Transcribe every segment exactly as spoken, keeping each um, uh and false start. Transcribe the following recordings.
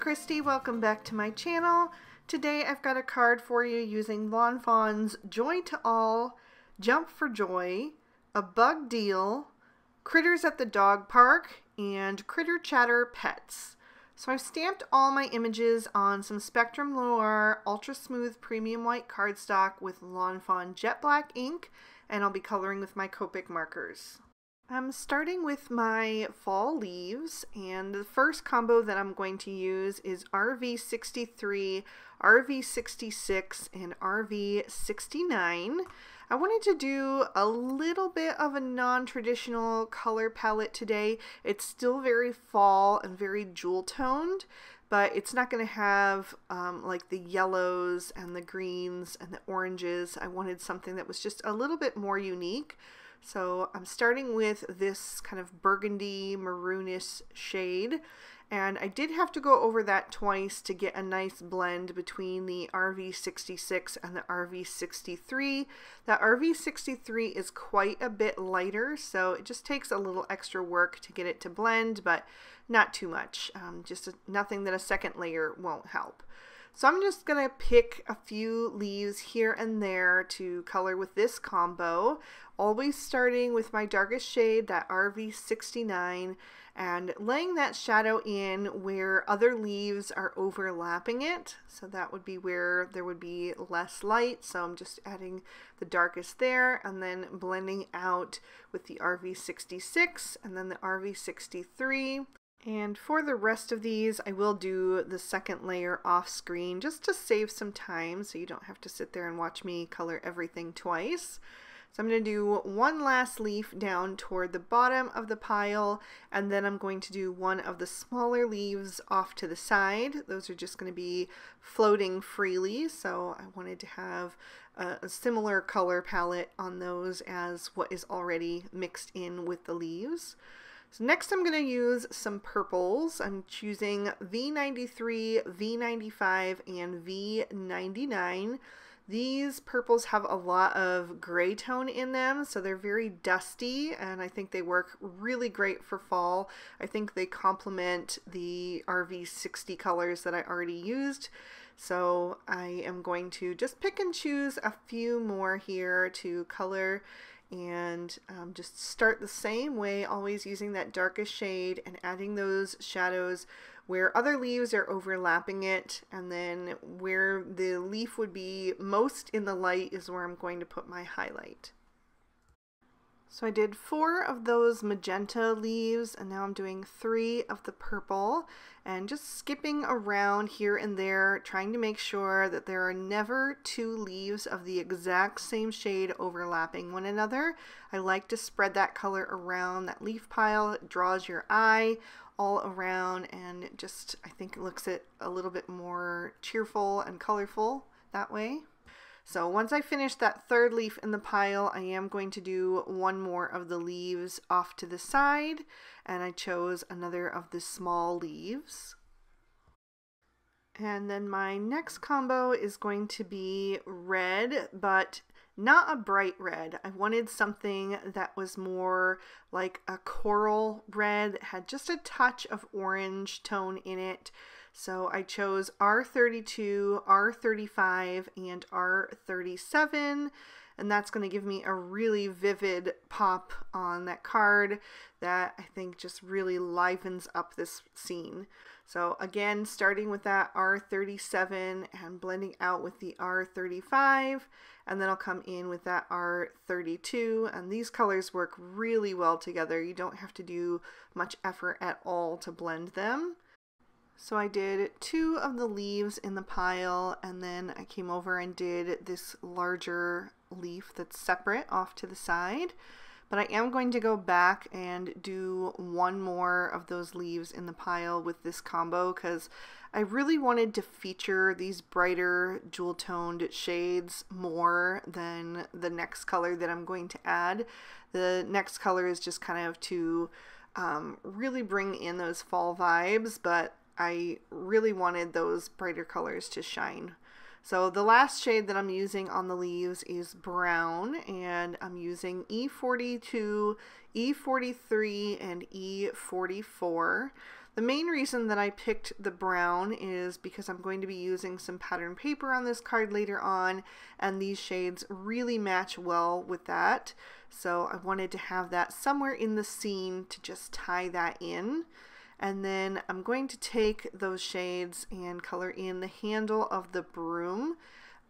Christy, welcome back to my channel. Today I've got a card for you using Lawn Fawn's Joy to All, Jump for Joy, A Bug Deal, Critters at the Dog Park, and Critter Chatter Pets. So I've stamped all my images on some Spectrum Noir Ultra Smooth Premium White cardstock with Lawn Fawn Jet Black ink, and I'll be coloring with my Copic markers. I'm starting with my fall leaves, and the first combo that I'm going to use is R V sixty-three, R V sixty-six, and R V sixty-nine. I wanted to do a little bit of a non-traditional color palette today. It's still very fall and very jewel toned, but it's not going to have um, like the yellows and the greens and the oranges. I wanted something that was just a little bit more unique. So I'm starting with this kind of burgundy maroonish shade, and I did have to go over that twice to get a nice blend between the R V sixty-six and the R V sixty-three. The R V sixty-three is quite a bit lighter, so it just takes a little extra work to get it to blend, but not too much, um, just a, nothing that a second layer won't help. So I'm just going to pick a few leaves here and there to color with this combo, always starting with my darkest shade, that R V sixty-nine, and laying that shadow in where other leaves are overlapping it. So that would be where there would be less light. So I'm just adding the darkest there and then blending out with the R V sixty-six and then the R V sixty-three. And for the rest of these, I will do the second layer off screen just to save some time so you don't have to sit there and watch me color everything twice. So I'm going to do one last leaf down toward the bottom of the pile, and then I'm going to do one of the smaller leaves off to the side. Those are just going to be floating freely, so I wanted to have a, a similar color palette on those as what is already mixed in with the leaves. So next I'm going to use some purples. I'm choosing V ninety-three, V ninety-five, and V ninety-nine. These purples have a lot of gray tone in them, so they're very dusty, and I think they work really great for fall. I think they complement the R V sixty colors that I already used. So I am going to just pick and choose a few more here to color, and um, just start the same way, always using that darkest shade and adding those shadows where other leaves are overlapping it, and then where the leaf would be most in the light is where I'm going to put my highlight. So I did four of those magenta leaves, and now I'm doing three of the purple, and just skipping around here and there, trying to make sure that there are never two leaves of the exact same shade overlapping one another. I like to spread that color around that leaf pile. It draws your eye all around, and it just, I think, it looks it a little bit more cheerful and colorful that way. So once I finish that third leaf in the pile, I am going to do one more of the leaves off to the side, and I chose another of the small leaves. And then my next combo is going to be red, but not a bright red. I wanted something that was more like a coral red, that had just a touch of orange tone in it. So I chose R thirty-two, R thirty-five, and R thirty-seven, and that's going to give me a really vivid pop on that card that I think just really livens up this scene. So again, starting with that R thirty-seven and blending out with the R thirty-five, and then I'll come in with that R thirty-two, and these colors work really well together. You don't have to do much effort at all to blend them. So I did two of the leaves in the pile, and then I came over and did this larger leaf that's separate off to the side. But I am going to go back and do one more of those leaves in the pile with this combo, because I really wanted to feature these brighter jewel-toned shades more than the next color that I'm going to add. The next color is just kind of to um, really bring in those fall vibes, but I really wanted those brighter colors to shine. So the last shade that I'm using on the leaves is brown, and I'm using E forty-two, E forty-three, and E forty-four. The main reason that I picked the brown is because I'm going to be using some pattern paper on this card later on, and these shades really match well with that. So I wanted to have that somewhere in the scene to just tie that in. And then I'm going to take those shades and color in the handle of the broom.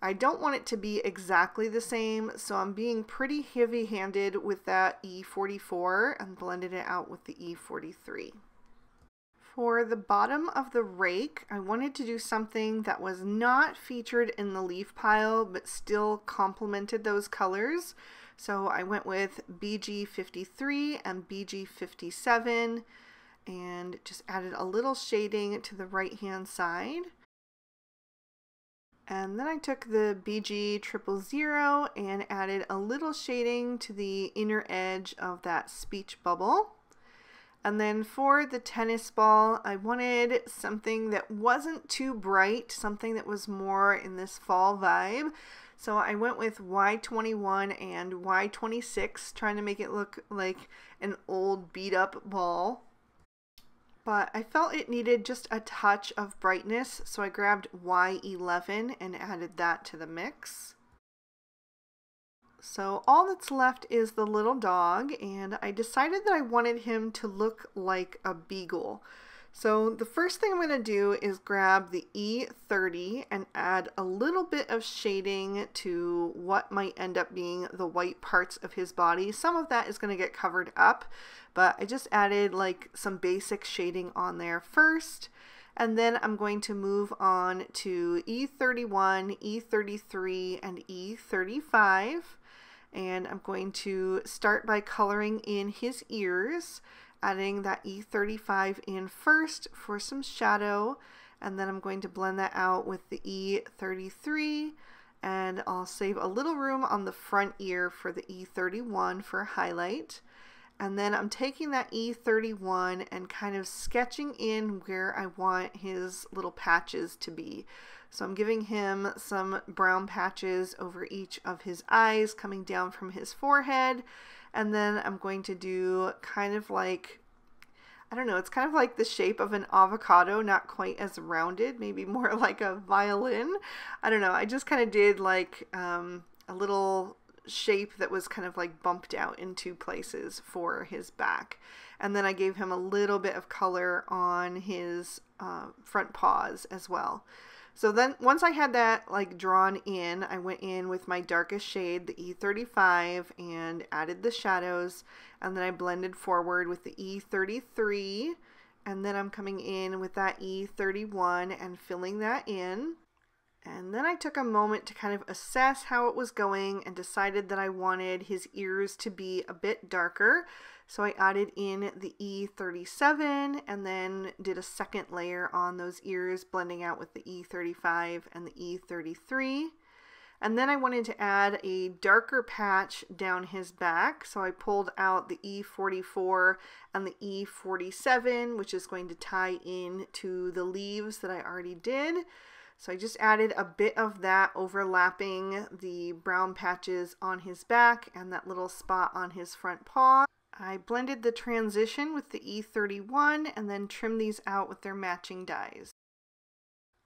I don't want it to be exactly the same, so I'm being pretty heavy-handed with that E forty-four and blended it out with the E forty-three. For the bottom of the rake, I wanted to do something that was not featured in the leaf pile, but still complemented those colors. So I went with B G fifty-three and B G fifty-seven and just added a little shading to the right-hand side. And then I took the B G triple zero and added a little shading to the inner edge of that speech bubble. And then for the tennis ball, I wanted something that wasn't too bright, something that was more in this fall vibe. So I went with Y twenty-one and Y twenty-six, trying to make it look like an old beat-up ball. But I felt it needed just a touch of brightness, so I grabbed Y eleven and added that to the mix. So all that's left is the little dog, and I decided that I wanted him to look like a beagle. So the first thing I'm going to do is grab the E thirty and add a little bit of shading to what might end up being the white parts of his body. Some of that is going to get covered up, but I just added like some basic shading on there first. And then I'm going to move on to E thirty-one, E thirty-three, and E thirty-five. And I'm going to start by coloring in his ears, adding that E thirty-five in first for some shadow, and then I'm going to blend that out with the E thirty-three, and I'll save a little room on the front ear for the E thirty-one for a highlight. And then I'm taking that E thirty-one and kind of sketching in where I want his little patches to be. So I'm giving him some brown patches over each of his eyes coming down from his forehead. And then I'm going to do kind of like, I don't know, it's kind of like the shape of an avocado, not quite as rounded, maybe more like a violin. I don't know. I just kind of did like um, a little shape that was kind of like bumped out in two places for his back. And then I gave him a little bit of color on his uh, front paws as well. So then once I had that like drawn in, I went in with my darkest shade, the E thirty-five, and added the shadows, and then I blended forward with the E thirty-three, and then I'm coming in with that E thirty-one and filling that in. And then I took a moment to kind of assess how it was going and decided that I wanted his ears to be a bit darker. So I added in the E thirty-seven and then did a second layer on those ears, blending out with the E thirty-five and the E thirty-three. And then I wanted to add a darker patch down his back. So I pulled out the E forty-four and the E forty-seven, which is going to tie in to the leaves that I already did. So I just added a bit of that overlapping the brown patches on his back and that little spot on his front paw. I blended the transition with the E thirty-one and then trimmed these out with their matching dyes.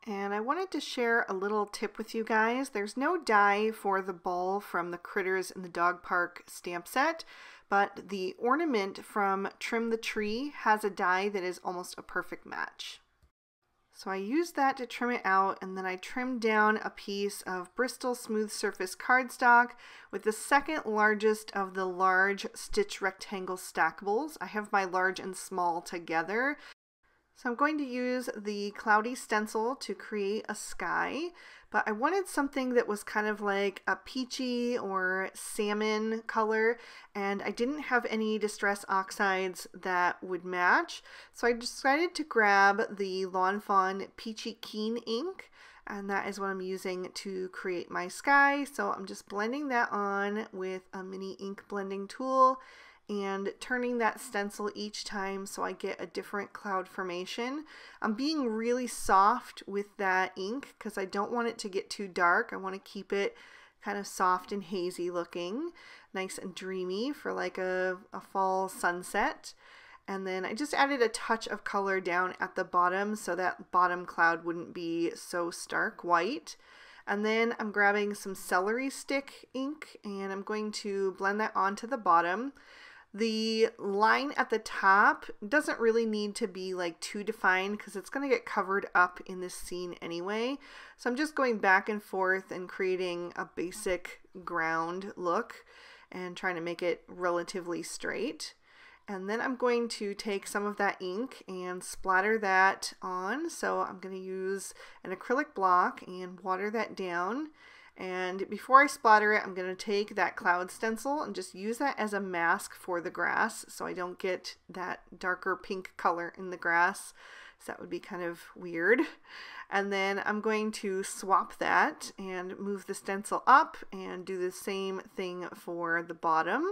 And I wanted to share a little tip with you guys. There's no dye for the ball from the Critters in the Dog Park stamp set, but the ornament from Trim the Tree has a dye that is almost a perfect match. So I used that to trim it out, and then I trimmed down a piece of Bristol Smooth Surface cardstock with the second largest of the large stitch rectangle stackables. I have my large and small together. So I'm going to use the cloudy stencil to create a sky, but I wanted something that was kind of like a peachy or salmon color, and I didn't have any distress oxides that would match. So I decided to grab the Lawn Fawn Peachy Keen ink, and that is what I'm using to create my sky. So I'm just blending that on with a mini ink blending tool and turning that stencil each time so I get a different cloud formation. I'm being really soft with that ink because I don't want it to get too dark. I want to keep it kind of soft and hazy looking, nice and dreamy for like a, a fall sunset. And then I just added a touch of color down at the bottom so that bottom cloud wouldn't be so stark white. And then I'm grabbing some celery stick ink and I'm going to blend that onto the bottom. The line at the top doesn't really need to be like too defined because it's going to get covered up in this scene anyway. So I'm just going back and forth and creating a basic ground look and trying to make it relatively straight. And then I'm going to take some of that ink and splatter that on. So I'm going to use an acrylic block and water that down. And before I splatter it, I'm going to take that cloud stencil and just use that as a mask for the grass so I don't get that darker pink color in the grass. So that would be kind of weird. And then I'm going to swap that and move the stencil up and do the same thing for the bottom.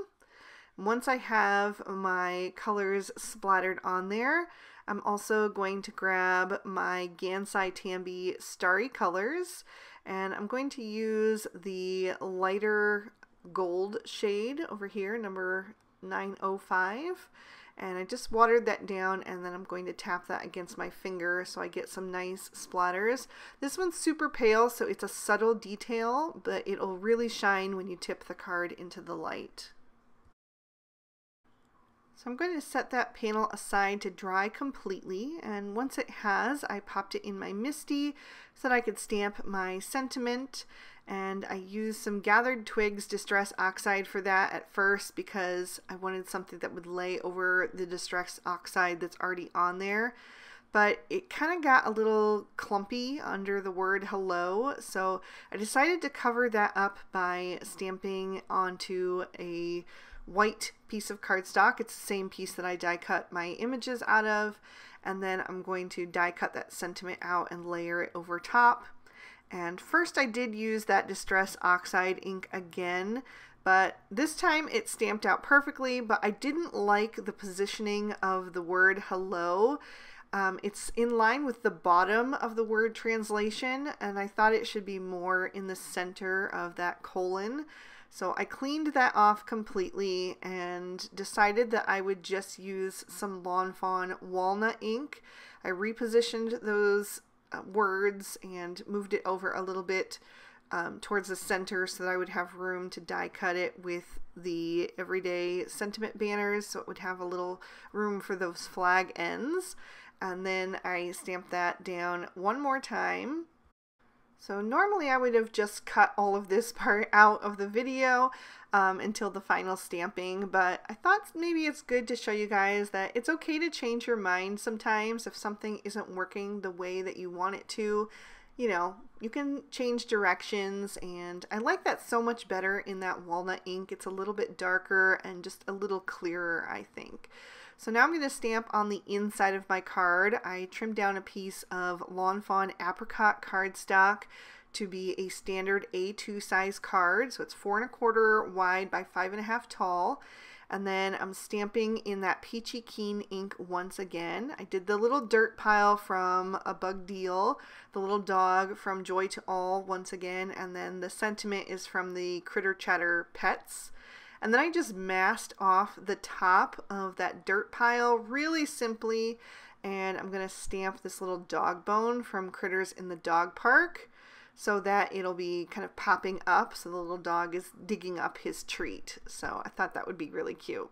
Once I have my colors splattered on there, I'm also going to grab my Gansai Tambi Starry Colors, and I'm going to use the lighter gold shade over here, number nine oh five, and I just watered that down, and then I'm going to tap that against my finger so I get some nice splatters. This one's super pale, so it's a subtle detail, but it'll really shine when you tip the card into the light. So I'm going to set that panel aside to dry completely, and once it has, I popped it in my Misti so that I could stamp my sentiment, and I used some Gathered Twigs Distress Oxide for that at first because I wanted something that would lay over the Distress Oxide that's already on there. But it kind of got a little clumpy under the word hello, so I decided to cover that up by stamping onto a white piece of cardstock. It's the same piece that I die cut my images out of, and then I'm going to die cut that sentiment out and layer it over top. And first I did use that Distress Oxide ink again, but this time it stamped out perfectly, but I didn't like the positioning of the word hello. Um, it's in line with the bottom of the word translation, and I thought it should be more in the center of that colon. So I cleaned that off completely and decided that I would just use some Lawn Fawn Walnut ink. I repositioned those words and moved it over a little bit um, towards the center so that I would have room to die cut it with the everyday sentiment banners, so it would have a little room for those flag ends. And then I stamped that down one more time. So normally I would have just cut all of this part out of the video um, until the final stamping, but I thought maybe it's good to show you guys that it's okay to change your mind sometimes if something isn't working the way that you want it to. You know, you can change directions, and I like that so much better in that walnut ink. It's a little bit darker and just a little clearer, I think. So now I'm going to stamp on the inside of my card. I trimmed down a piece of Lawn Fawn Apricot cardstock to be a standard A two size card. So it's four and a quarter wide by five and a half tall. And then I'm stamping in that Peachy Keen ink once again. I did the little dirt pile from A Bug Deal, the little dog from Joy to All once again, and then the sentiment is from the Critter Chatter Pets. And then I just masked off the top of that dirt pile really simply, and I'm going to stamp this little dog bone from Critters in the Dog Park so that it'll be kind of popping up, so the little dog is digging up his treat. So I thought that would be really cute.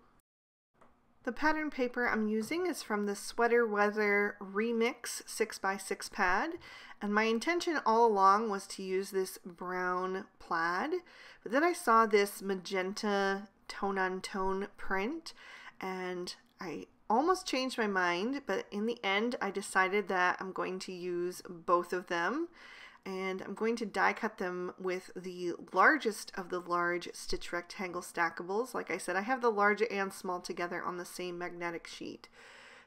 The pattern paper I'm using is from the Sweater Weather Remix six by six pad, and my intention all along was to use this brown plaid, but then I saw this magenta tone-on-tone print, and I almost changed my mind, but in the end I decided that I'm going to use both of them. And I'm going to die cut them with the largest of the large stitch rectangle stackables. Like I said, I have the large and small together on the same magnetic sheet.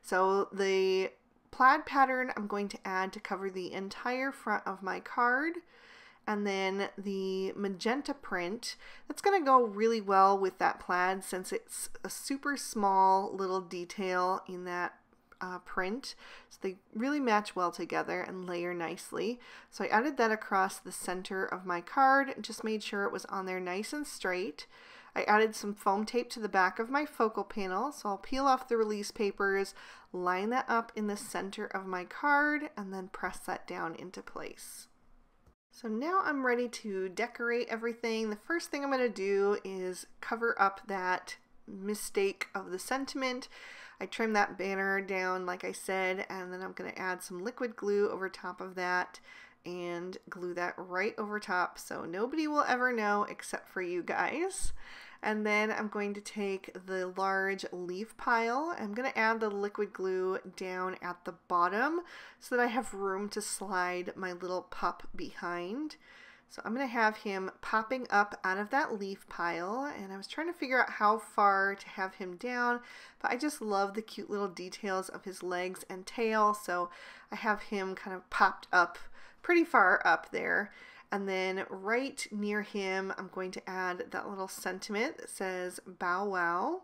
So the plaid pattern I'm going to add to cover the entire front of my card. And then the magenta print, that's going to go really well with that plaid since it's a super small little detail in that Uh, print, so they really match well together and layer nicely. So I added that across the center of my card and just made sure it was on there nice and straight. I added some foam tape to the back of my focal panel, so I'll peel off the release papers, line that up in the center of my card, and then press that down into place. So now I'm ready to decorate everything. The first thing I'm going to do is cover up that mistake of the sentiment. I trim that banner down like I said, and then I'm going to add some liquid glue over top of that and glue that right over top so nobody will ever know except for you guys. And then I'm going to take the large leaf pile. I'm going to add the liquid glue down at the bottom so that I have room to slide my little pup behind. So I'm going to have him popping up out of that leaf pile, and I was trying to figure out how far to have him down, but I just love the cute little details of his legs and tail, so I have him kind of popped up pretty far up there. And then right near him, I'm going to add that little sentiment that says bow wow.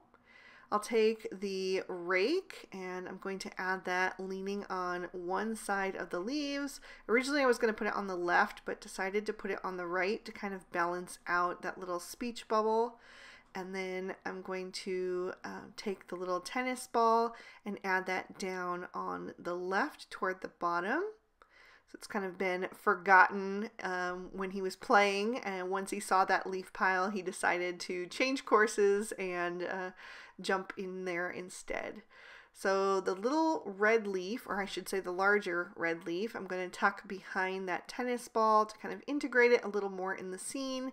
I'll take the rake and I'm going to add that leaning on one side of the leaves. Originally I was going to put it on the left, but decided to put it on the right to kind of balance out that little speech bubble. And then I'm going to uh, take the little tennis ball and add that down on the left toward the bottom. So it's kind of been forgotten um, when he was playing, and once he saw that leaf pile, he decided to change courses and uh, jump in there instead. So the little red leaf, or I should say the larger red leaf, I'm going to tuck behind that tennis ball to kind of integrate it a little more in the scene.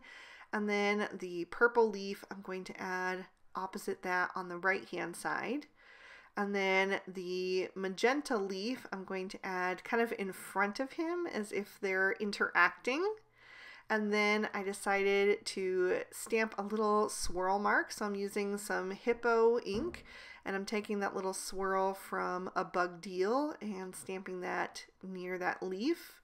And then the purple leaf, I'm going to add opposite that on the right hand side. And then the magenta leaf I'm going to add kind of in front of him as if they're interacting. And then I decided to stamp a little swirl mark. So I'm using some Hippo ink, and I'm taking that little swirl from A Bug Deal and stamping that near that leaf.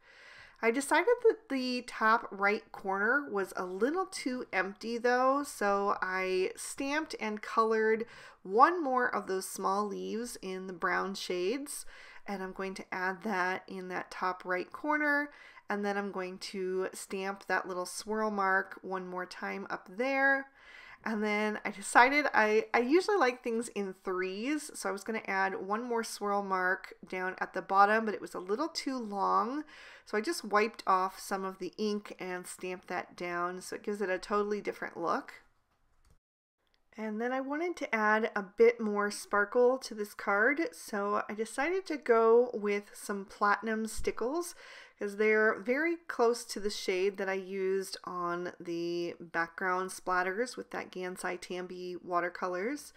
I decided that the top right corner was a little too empty though, so I stamped and colored one more of those small leaves in the brown shades, and I'm going to add that in that top right corner, and then I'm going to stamp that little swirl mark one more time up there. And then I decided I, I usually like things in threes, so I was going to add one more swirl mark down at the bottom, but it was a little too long. So I just wiped off some of the ink and stamped that down, so it gives it a totally different look. And then I wanted to add a bit more sparkle to this card, so I decided to go with some Platinum Stickles, because they're very close to the shade that I used on the background splatters with that Gansai Tambi watercolors.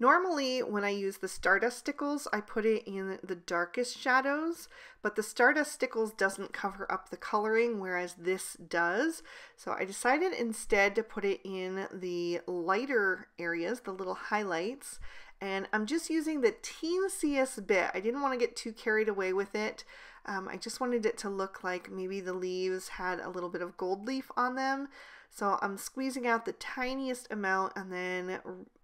Normally, when I use the Stardust Stickles, I put it in the darkest shadows, but the Stardust Stickles doesn't cover up the coloring, whereas this does. So I decided instead to put it in the lighter areas, the little highlights, and I'm just using the teensiest bit. I didn't want to get too carried away with it. Um, I just wanted it to look like maybe the leaves had a little bit of gold leaf on them. So I'm squeezing out the tiniest amount and then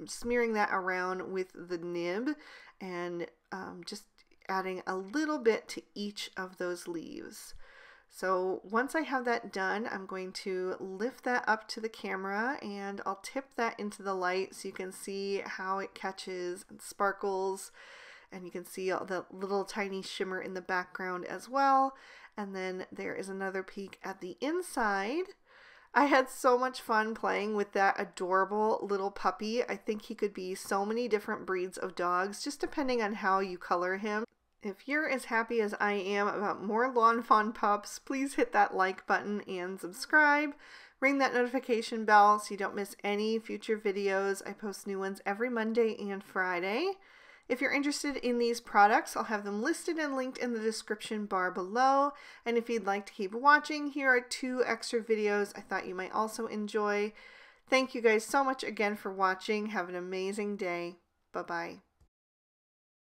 smearing that around with the nib and um, just adding a little bit to each of those leaves. So once I have that done, I'm going to lift that up to the camera and I'll tip that into the light so you can see how it catches and sparkles. And you can see all the little tiny shimmer in the background as well. And then there is another peek at the inside. I had so much fun playing with that adorable little puppy. I think he could be so many different breeds of dogs, just depending on how you color him. If you're as happy as I am about more Lawn Fawn pups, please hit that like button and subscribe. Ring that notification bell so you don't miss any future videos. I post new ones every Monday and Friday. If you're interested in these products, I'll have them listed and linked in the description bar below. And if you'd like to keep watching, here are two extra videos I thought you might also enjoy. Thank you guys so much again for watching. Have an amazing day. Bye-bye.